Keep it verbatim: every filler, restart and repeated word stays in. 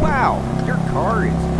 Wow, your car is